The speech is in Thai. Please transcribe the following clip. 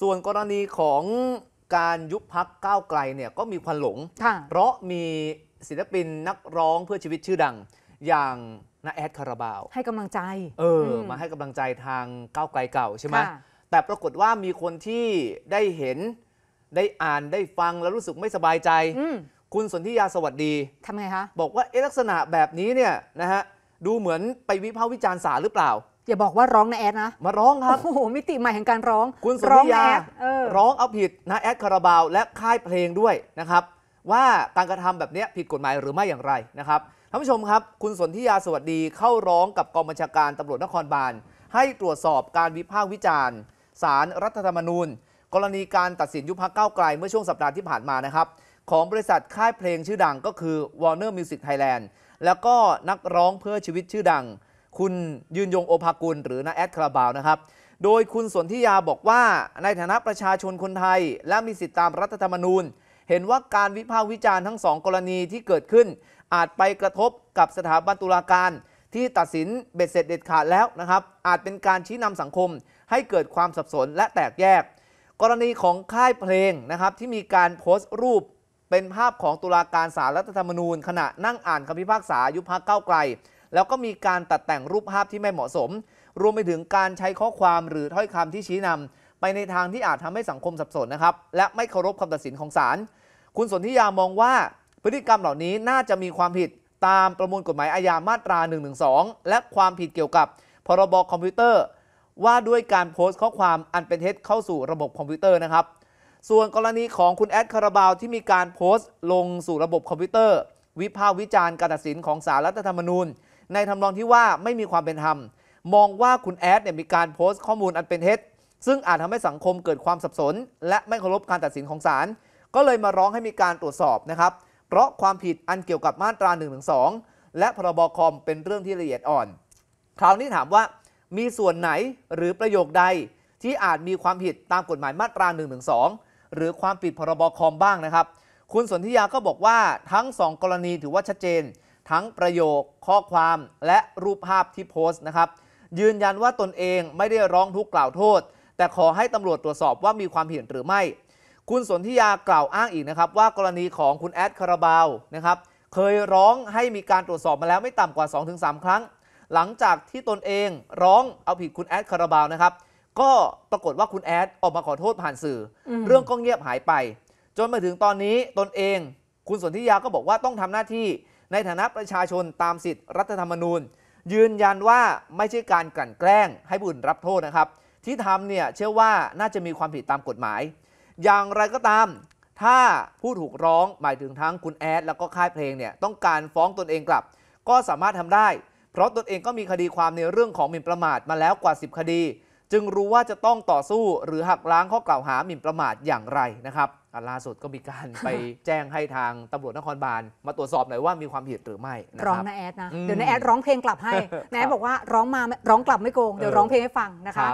ส่วนกรณีของการยุบพรรคก้าวไกลเนี่ยก็มีควันหลงเพราะมีศิลปินนักร้องเพื่อชีวิตชื่อดังอย่างน้าแอดคาราบาวให้กำลังใจมาให้กำลังใจทางก้าวไกลเก่าใช่ไหมแต่ปรากฏว่ามีคนที่ได้เห็นได้อ่านได้ฟังแล้วรู้สึกไม่สบายใจคุณสนธิยาสวัสดีทำไงคะบอกว่าลักษณะแบบนี้เนี่ยนะฮะดูเหมือนไปวิพากษ์วิจารณ์ศาลหรือเปล่าอย่าบอกว่าร้องน้าแอดนะมาร้องครับโอ้โหมิติใหม่แห่งการร้องคุณสนธิยาร้องเอาผิดน้าแอดคาราบาวและค่ายเพลงด้วยนะครับว่าการกระทำแบบนี้ผิดกฎหมายหรือไม่อย่างไรนะครับท่านผู้ชมครับคุณสนธิยาสวัสดีเข้าร้องกับกองบัญชาการตำรวจนครบาลให้ตรวจสอบการวิพากษ์วิจารณ์ศาลรัฐธรรมนูญกรณีการตัดสินยุบพรรคก้าวไกลเมื่อช่วงสัปดาห์ที่ผ่านมานะครับของบริษัทค่ายเพลงชื่อดังก็คือ Warner Music Thailand แล้วก็นักร้องเพื่อชีวิตชื่อดังคุณยืนยงโอภากุลหรือน้าแอดคาราบาวนะครับโดยคุณสนธิยาบอกว่าในฐานะประชาชนคนไทยและมีสิทธิตามรัฐธรรมนูญเห็นว่าการวิพากษ์วิจารณ์ทั้งสองกรณีที่เกิดขึ้นอาจไปกระทบกับสถาบันตุลาการที่ตัดสินเบ็ดเสร็จเด็ดขาดแล้วนะครับอาจเป็นการชี้นำสังคมให้เกิดความสับสนและแตกแยกกรณีของค่ายเพลงนะครับที่มีการโพสต์รูปเป็นภาพของตุลาการศาลรัฐธรรมนูญขณะนั่งอ่านคำพิพากษายุบพรรคก้าวไกลแล้วก็มีการตัดแต่งรูปภาพที่ไม่เหมาะสมรวมไปถึงการใช้ข้อความหรือถ้อยคำที่ชี้นำไปในทางที่อาจทำให้สังคมสับสนนะครับและไม่เคารพคำตัดสินของศาลคุณสนธิยามองว่าพฤติกรรมเหล่านี้น่าจะมีความผิดตามประมวลกฎหมายอาญามาตรา 112 และความผิดเกี่ยวกับพรบ.คอมพิวเตอร์ว่าด้วยการโพสต์ข้อความอันเป็นเท็จเข้าสู่ระบบคอมพิวเตอร์นะครับส่วนกรณีของคุณแอดคาราบาวที่มีการโพสต์ลงสู่ระบบคอมพิวเตอร์วิพากษ์วิจารณ์การตัดสินของศาลรัฐธรรมนูญในทำนองที่ว่าไม่มีความเป็นธรรมมองว่าคุณแอดเนี่ยมีการโพสต์ข้อมูลอันเป็นเท็จซึ่งอาจทำให้สังคมเกิดความสับสนและไม่เคารพการตัดสินของศาลก็เลยมาร้องให้มีการตรวจสอบนะครับเพราะความผิดอันเกี่ยวกับมาตรา 112 และพรบคอมเป็นเรื่องที่ละเอียดอ่อนคราวนี้ถามว่ามีส่วนไหนหรือประโยคใดที่อาจมีความผิดตามกฎหมายมาตรา 112 หรือความผิดพรบคอมบ้างนะครับคุณสนธิยาก็บอกว่าทั้ง2กรณีถือว่าชัดเจนทั้งประโยคข้อความและรูปภาพที่โพสต์นะครับยืนยันว่าตนเองไม่ได้ร้องทุกข์กล่าวโทษแต่ขอให้ตำรวจตรวจสอบว่ามีความผิดหรือไม่คุณสนธิยากล่าวอ้างอีกนะครับว่ากรณีของคุณแอดคาราบาวนะครับเคยร้องให้มีการตรวจสอบมาแล้วไม่ต่ำกว่า 2-3 ครั้งหลังจากที่ตนเองร้องเอาผิดคุณแอดคาราบาวนะครับก็ปรากฏว่าคุณแอดออกมาขอโทษผ่านสื่อเรื่องก็เงียบหายไปจนมาถึงตอนนี้ตนเองคุณสนธิยาก็บอกว่าต้องทำหน้าที่ในฐานะประชาชนตามสิทธิรัฐธรรมนูญยืนยันว่าไม่ใช่การกลั่นแกล้งให้บุญรับโทษนะครับที่ทำเนี่ยเชื่อว่าน่าจะมีความผิดตามกฎหมายอย่างไรก็ตามถ้าผู้ถูกร้องหมายถึงทั้งคุณแอดแล้วก็ค่ายเพลงเนี่ยต้องการฟ้องตนเองกลับก็สามารถทำได้เพราะตนเองก็มีคดีความในเรื่องของหมิ่นประมาทมาแล้วกว่า10คดีจึงรู้ว่าจะต้องต่อสู้หรือหักล้างข้อกล่าวหาหมิ่นประมาทอย่างไรนะครับล่าสุดก็มีการไปแจ้งให้ทางตำรวจนครบาลมาตรวจสอบหน่อยว่ามีความผิดหรือไม่ร้องน้าแอดนะเดี๋ยวน้าแอดร้องเพลงกลับให้น้าแอดบอกว่าร้องกลับไม่โกงเดี๋ยวร้องเพลงให้ฟังนะคะ